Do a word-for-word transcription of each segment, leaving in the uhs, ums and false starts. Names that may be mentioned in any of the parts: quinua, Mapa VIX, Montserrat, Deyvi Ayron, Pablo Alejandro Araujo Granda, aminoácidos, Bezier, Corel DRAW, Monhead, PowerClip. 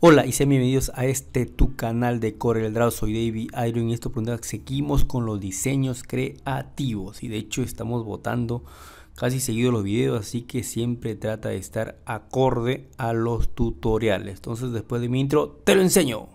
Hola y sean bienvenidos a este tu canal de CorelDraw. Soy Deyvi Ayron y en esta oportunidad seguimos con los diseños creativos y de hecho estamos votando casi seguido los videos, así que siempre trata de estar acorde a los tutoriales. Entonces, después de mi intro, te lo enseño.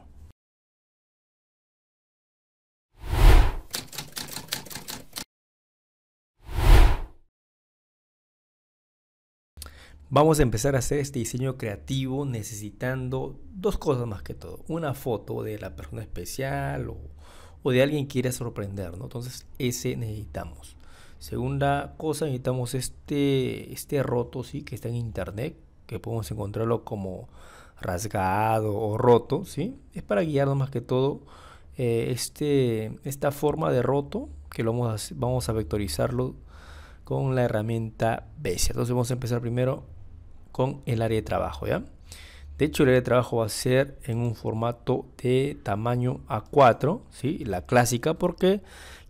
Vamos a empezar a hacer este diseño creativo necesitando dos cosas más que todo. Una foto de la persona especial o, o de alguien que quiera sorprender, ¿no? Entonces ese necesitamos. Segunda cosa, necesitamos este, este roto, ¿sí? Que está en internet, que podemos encontrarlo como rasgado o roto, ¿sí? Es para guiarnos más que todo eh, este, esta forma de roto que lo vamos a, vamos a vectorizarlo con la herramienta bestia. Entonces vamos a empezar primero con el área de trabajo, ¿ya? De hecho, el área de trabajo va a ser en un formato de tamaño A cuatro, ¿sí? La clásica, porque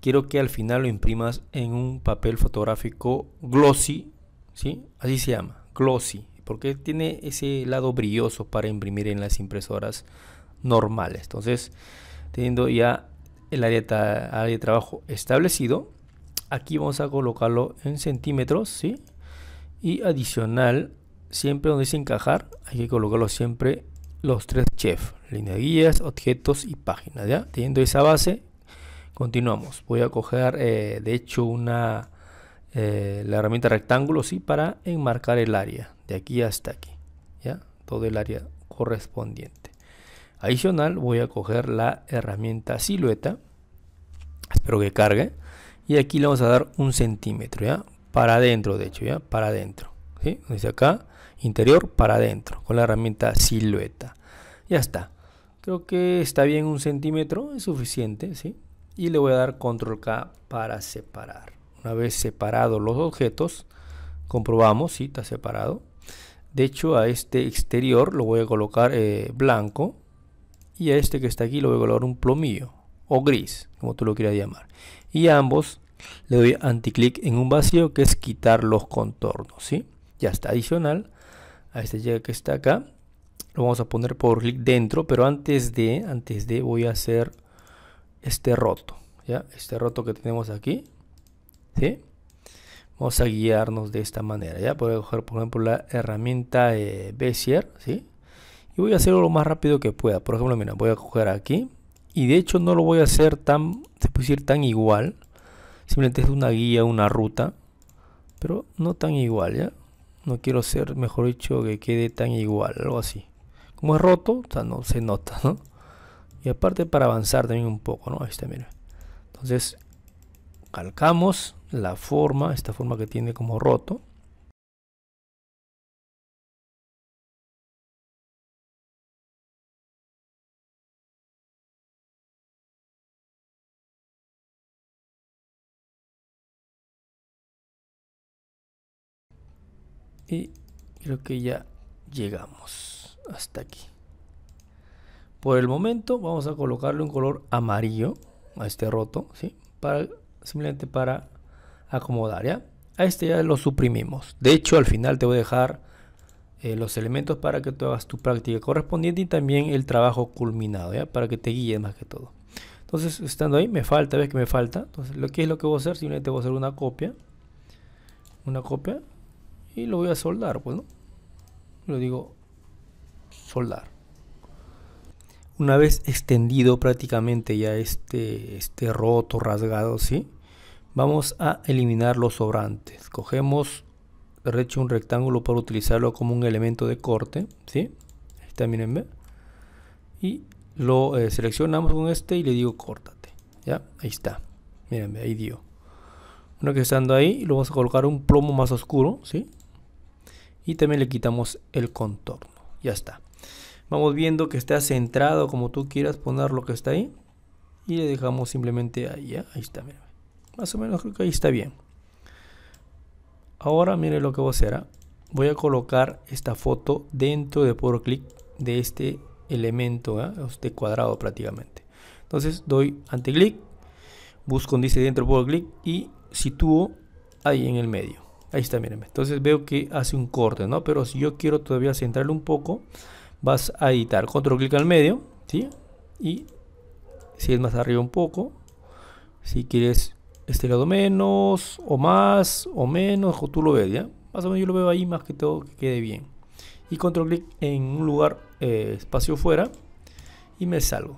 quiero que al final lo imprimas en un papel fotográfico glossy, ¿sí? Así se llama, glossy, porque tiene ese lado brilloso para imprimir en las impresoras normales. Entonces, teniendo ya el área de, área de trabajo establecido, aquí vamos a colocarlo en centímetros, ¿sí? Y adicional, siempre donde dice encajar, hay que colocarlo siempre los tres chefs, línea de guías, objetos y páginas, ¿ya? Teniendo esa base, continuamos. Voy a coger, eh, de hecho, una eh, la herramienta rectángulo, ¿sí? Para enmarcar el área, de aquí hasta aquí, ¿ya? Todo el área correspondiente. Adicional, voy a coger la herramienta silueta, espero que cargue, y aquí le vamos a dar un centímetro, ¿ya? Para adentro, de hecho, ¿ya? Para adentro. ¿Sí? Dice acá, interior para adentro, con la herramienta silueta. Ya está. Creo que está bien un centímetro, es suficiente, ¿sí? Y le voy a dar control K para separar. Una vez separados los objetos, comprobamos, ¿sí? Está separado. De hecho, a este exterior lo voy a colocar eh, blanco. Y a este que está aquí lo voy a colocar un plomillo o gris, como tú lo quieras llamar. Y a ambos le doy anticlic en un vacío, que es quitar los contornos, ¿sí? Ya está. Adicional a este que está acá lo vamos a poner por clic dentro, pero antes de antes de voy a hacer este roto, ya, este roto que tenemos aquí, ¿sí? Vamos a guiarnos de esta manera, ya. Voy a coger, por ejemplo, la herramienta eh, Bezier, ¿sí? Y voy a hacerlo lo más rápido que pueda. Por ejemplo, mira, voy a coger aquí. Y de hecho no lo voy a hacer tan, se puede decir tan igual, simplemente es una guía, una ruta, pero no tan igual, ¿ya? No quiero ser, mejor dicho, que quede tan igual, algo así. Como es roto, o sea, no se nota, ¿no? Y aparte para avanzar también un poco, ¿no? Ahí está, mira. Entonces, calcamos la forma, esta forma que tiene como roto. Y creo que ya llegamos hasta aquí. Por el momento vamos a colocarle un color amarillo a este roto, ¿sí? Para, simplemente para acomodar, ¿ya? A este ya lo suprimimos. De hecho, al final te voy a dejar eh, los elementos para que tú hagas tu práctica correspondiente y también el trabajo culminado, ¿ya? Para que te guíes más que todo. Entonces, estando ahí, me falta, ves que me falta. Entonces, lo que es lo que voy a hacer, simplemente voy a hacer una copia. Una copia. Y lo voy a soldar, pues, ¿no? Lo digo soldar. Una vez extendido prácticamente ya este, este roto, rasgado, ¿sí? Vamos a eliminar los sobrantes. Cogemos, de hecho, un rectángulo para utilizarlo como un elemento de corte, ¿sí? Ahí está, mírenme. Y lo eh, seleccionamos con este y le digo córtate, ¿ya? Ahí está, mírenme, ahí dio. Una que estando ahí, lo vamos a colocar un plomo más oscuro, ¿sí? Y también le quitamos el contorno. Ya está. Vamos viendo que está centrado como tú quieras poner lo que está ahí. Y le dejamos simplemente ahí, ¿ya? Ahí está, miren. Más o menos creo que ahí está bien. Ahora miren lo que voy a hacer, ¿eh? Voy a colocar esta foto dentro de PowerClip de este elemento, ¿eh? Este cuadrado prácticamente. Entonces doy anticlic, busco donde dice dentro de PowerClip y sitúo ahí en el medio. Ahí está, miren. Entonces veo que hace un corte, ¿no? Pero si yo quiero todavía centrarlo un poco, vas a editar. Control clic al medio, ¿sí? Y si es más arriba un poco, si quieres este lado menos, o más, o menos, o tú lo ves, ¿ya? Más o menos yo lo veo ahí, más que todo que quede bien. Y control clic en un lugar, eh, espacio fuera, y me salgo.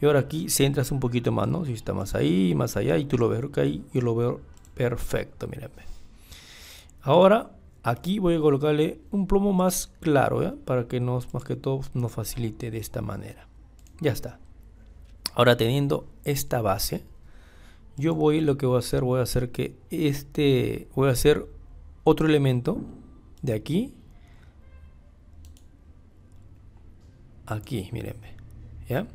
Y ahora aquí centras un poquito más, ¿no? Si está más ahí, más allá, y tú lo ves, creo que ahí yo lo veo perfecto, mírenme. Ahora aquí voy a colocarle un plomo más claro, ¿eh? Para que nos, más que todo nos facilite de esta manera. Ya está. Ahora teniendo esta base, yo voy, lo que voy a hacer, voy a hacer que este, voy a hacer otro elemento de aquí, aquí, mírenme, ¿ya?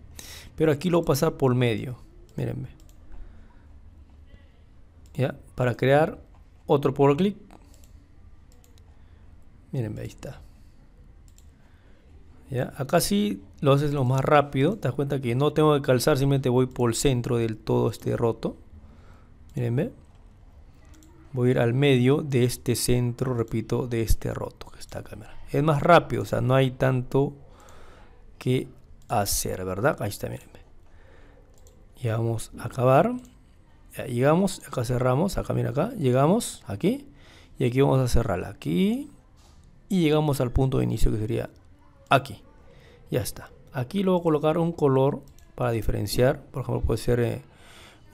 Pero aquí lo voy a pasar por medio, mírenme, ¿ya? Para crear otro power click, mírenme, ahí está, ¿ya? Acá sí lo haces lo más rápido, te das cuenta que no tengo que calzar, simplemente voy por el centro del todo este roto, mírenme, voy a ir al medio de este centro, repito, de este roto que está acá, mira. Es más rápido, o sea, no hay tanto que hacer, ¿verdad? Ahí está, mírenme. Y vamos a acabar. Ya, llegamos, acá cerramos, acá, mira acá, llegamos aquí, y aquí vamos a cerrarla, aquí, y llegamos al punto de inicio que sería aquí. Ya está. Aquí luego colocar un color para diferenciar, por ejemplo, puede ser eh,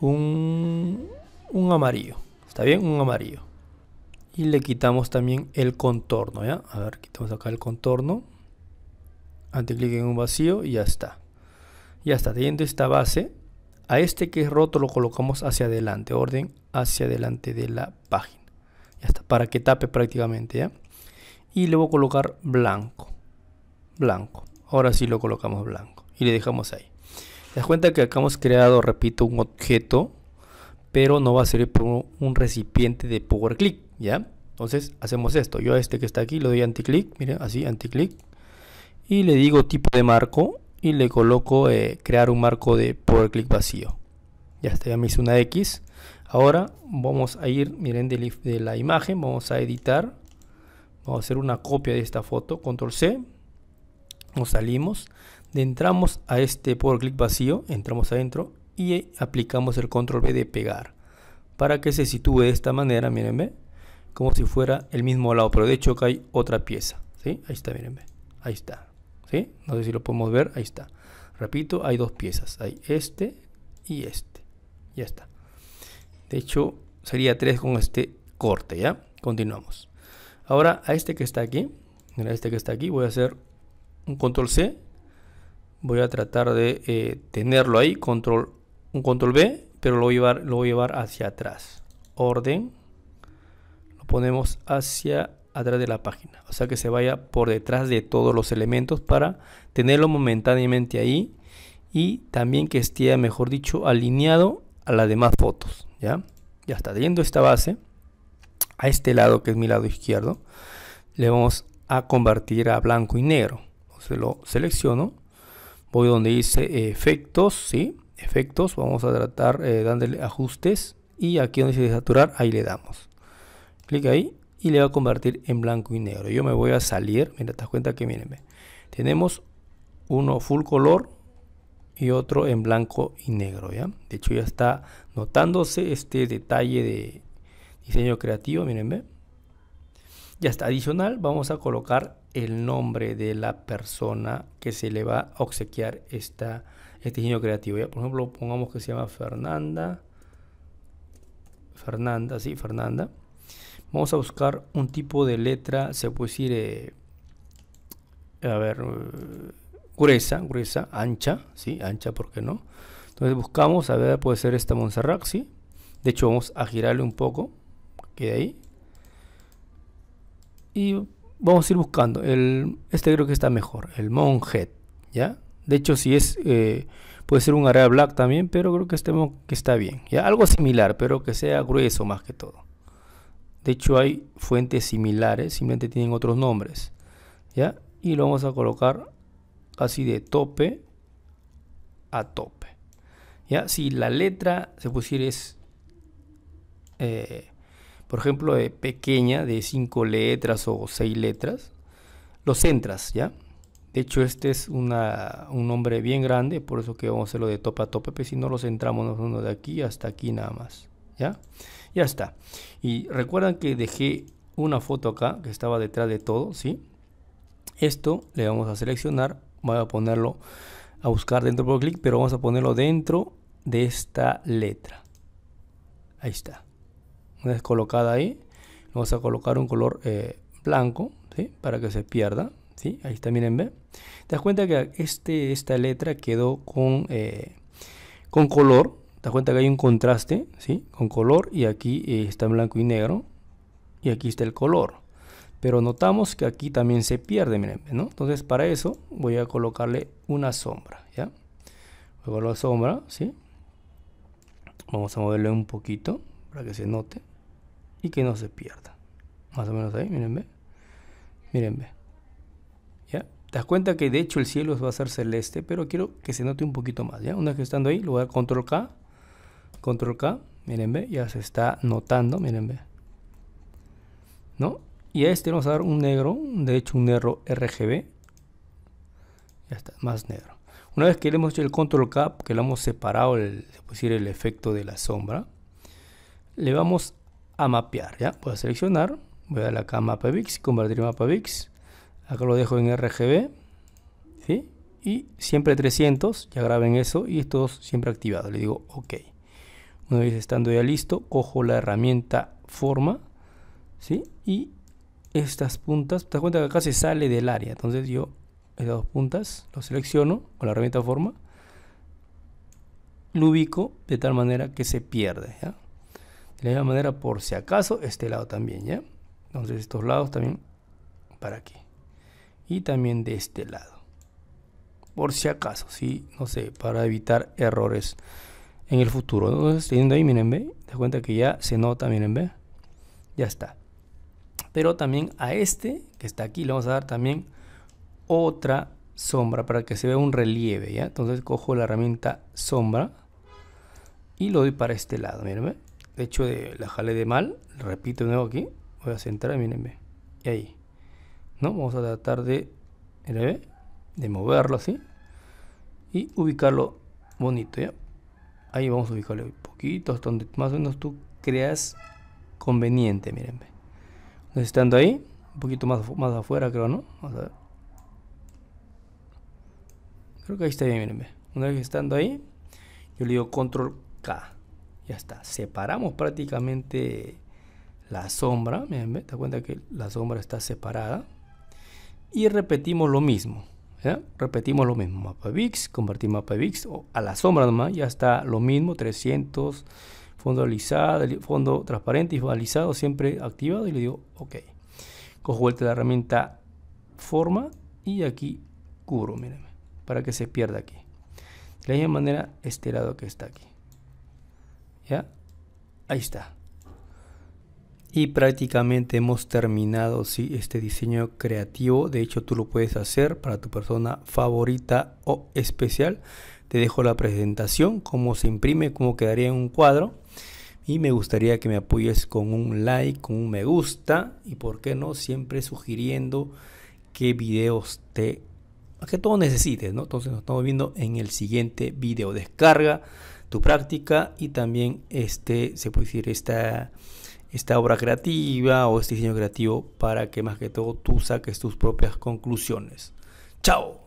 un, un amarillo. Está bien, un amarillo. Y le quitamos también el contorno, ¿ya? A ver, quitamos acá el contorno. Anticlic en un vacío y ya está. Ya está, teniendo esta base, a este que es roto lo colocamos hacia adelante, orden hacia adelante de la página. Ya está, para que tape prácticamente, ¿ya? Y le voy a colocar blanco. Blanco. Ahora sí lo colocamos blanco. Y le dejamos ahí. Te das cuenta que acá hemos creado, repito, un objeto, pero no va a servir por un recipiente de power click, ¿ya? Entonces hacemos esto, yo a este que está aquí le doy anticlick, miren, así, anticlick, y le digo tipo de marco, y le coloco eh, crear un marco de power click vacío. Ya está, ya me hice una X. Ahora vamos a ir, miren, de, de la imagen, vamos a editar, vamos a hacer una copia de esta foto, control C, nos salimos, le entramos a este power click vacío, entramos adentro, y aplicamos el control B de pegar para que se sitúe de esta manera, mírenme, como si fuera el mismo lado, pero de hecho acá hay otra pieza, ¿sí? Ahí está, mírenme, ahí está, ¿sí? No sé si lo podemos ver, ahí está, repito, hay dos piezas, hay este y este, ya está, de hecho sería tres con este corte, ¿ya? Continuamos. Ahora a este que está aquí, mira, este que está aquí, voy a hacer un control C, voy a tratar de eh, tenerlo ahí, control un control B, pero lo voy, a llevar, lo voy a llevar hacia atrás, orden, lo ponemos hacia atrás de la página, o sea que se vaya por detrás de todos los elementos para tenerlo momentáneamente ahí, y también que esté, mejor dicho, alineado a las demás fotos, ya, ya está, teniendo esta base, a este lado que es mi lado izquierdo, le vamos a convertir a blanco y negro, entonces lo selecciono, voy donde dice efectos, ¿sí? Efectos, vamos a tratar eh, dándole ajustes, y aquí donde dice saturar, ahí le damos clic ahí y le va a convertir en blanco y negro. Yo me voy a salir, mira, te das cuenta que mírenme, tenemos uno full color y otro en blanco y negro, ya, de hecho ya está notándose este detalle de diseño creativo, mírenme, ya está. Adicional, vamos a colocar el nombre de la persona que se le va a obsequiar esta este diseño creativo, ¿ya? Por ejemplo, pongamos que se llama Fernanda. Fernanda, sí, Fernanda. Vamos a buscar un tipo de letra, se puede decir, eh, a ver, eh, gruesa, gruesa, ancha, sí, ancha, ¿por qué no? Entonces buscamos, a ver, puede ser esta Montserrat, sí. De hecho, vamos a girarle un poco, queda ahí. Y vamos a ir buscando, el, este creo que está mejor, el Monhead, ¿ya? De hecho, si es, eh, puede ser un area black también, pero creo que este que está bien. Ya, algo similar, pero que sea grueso más que todo. De hecho, hay fuentes similares, simplemente tienen otros nombres, ¿ya? Y lo vamos a colocar así de tope a tope, ¿ya? Si la letra, se pusiera es, eh, por ejemplo, eh, pequeña, de cinco letras o seis letras, lo centras, ¿ya? De hecho, este es una, un nombre bien grande, por eso que vamos a hacerlo de tope a tope, pero si no lo centramos uno de aquí hasta aquí nada más, ¿ya? Ya está. Y recuerdan que dejé una foto acá que estaba detrás de todo, ¿sí? Esto le vamos a seleccionar, voy a ponerlo a buscar dentro por clic, pero vamos a ponerlo dentro de esta letra. Ahí está. Una vez colocada ahí, vamos a colocar un color eh, blanco, ¿sí? Para que se pierda, ¿sí? Ahí está, miren, ¿ve? Te das cuenta que este, esta letra quedó con, eh, con color. Te das cuenta que hay un contraste, ¿sí? Con color, y aquí eh, está en blanco y negro, y aquí está el color. Pero notamos que aquí también se pierde, miren, ¿no? Entonces, para eso voy a colocarle una sombra, ¿ya? Luego la sombra, ¿sí? Vamos a moverle un poquito para que se note y que no se pierda. Más o menos ahí, miren, ve. Miren, ve. ¿Ya? Te das cuenta que de hecho el cielo va a ser celeste, pero quiero que se note un poquito más, ¿ya? Una vez que estando ahí, lo voy a control K, control K, miren, ve. Ya se está notando, miren, ve. ¿No? Y a este vamos a dar un negro, de hecho un negro R G B. Ya está, más negro. Una vez que le hemos hecho el control K, que le hemos separado el, decir, el efecto de la sombra, le vamos a mapear, ¿ya? Voy a seleccionar, voy a darle acá a Mapa V I X, convertir en Mapa V I X. Acá lo dejo en R G B, ¿sí? Y siempre trescientos, ya graben eso, y estos siempre activados. Le digo OK. Una vez estando ya listo, cojo la herramienta Forma, ¿sí? Y estas puntas, te das cuenta que acá se sale del área, entonces yo estas dos puntas lo selecciono con la herramienta Forma, lo ubico de tal manera que se pierde, ¿ya? De la misma manera, por si acaso, este lado también, ¿ya? Entonces estos lados también para aquí, y también de este lado, por si acaso, ¿sí? No sé, para evitar errores en el futuro. Entonces, teniendo ahí, miren, ve, te das cuenta que ya se nota, miren, ve, ya está. Pero también a este que está aquí le vamos a dar también otra sombra para que se vea un relieve, ¿ya? Entonces cojo la herramienta sombra y lo doy para este lado, mírenme. De hecho, de, la jalé de mal, repito de nuevo aquí, voy a centrar, mírenme, y ahí, ¿no? Vamos a tratar de, mírenme, de moverlo así y ubicarlo bonito, ¿ya? Ahí vamos a ubicarlo un poquito, hasta donde más o menos tú creas conveniente, mírenme. Estando ahí, un poquito más, más afuera, creo, ¿no? Vamos a ver. Creo que ahí está bien, miren. Una vez estando ahí, yo le digo control K. Ya está. Separamos prácticamente la sombra. Miren, te das cuenta que la sombra está separada. Y repetimos lo mismo. ¿Ya? Repetimos lo mismo. Mapa V I X, convertir mapa V I X o a la sombra nomás. Ya está lo mismo. trescientos. Fondo alisado, fondo transparente y alisado siempre activado, y le digo OK. Cojo vuelta la herramienta Forma y aquí cubro, miren, para que se pierda aquí. De la misma manera este lado que está aquí. Ya, ahí está. Y prácticamente hemos terminado, ¿sí? Este diseño creativo. De hecho, tú lo puedes hacer para tu persona favorita o especial. Te dejo la presentación, cómo se imprime, cómo quedaría en un cuadro. Y me gustaría que me apoyes con un like, con un me gusta. Y por qué no, siempre sugiriendo qué videos te... que todo necesites, ¿no? Entonces nos estamos viendo en el siguiente video. Descarga tu práctica y también este, se puede decir, esta... esta obra creativa o este diseño creativo para que más que todo tú saques tus propias conclusiones. ¡Chao!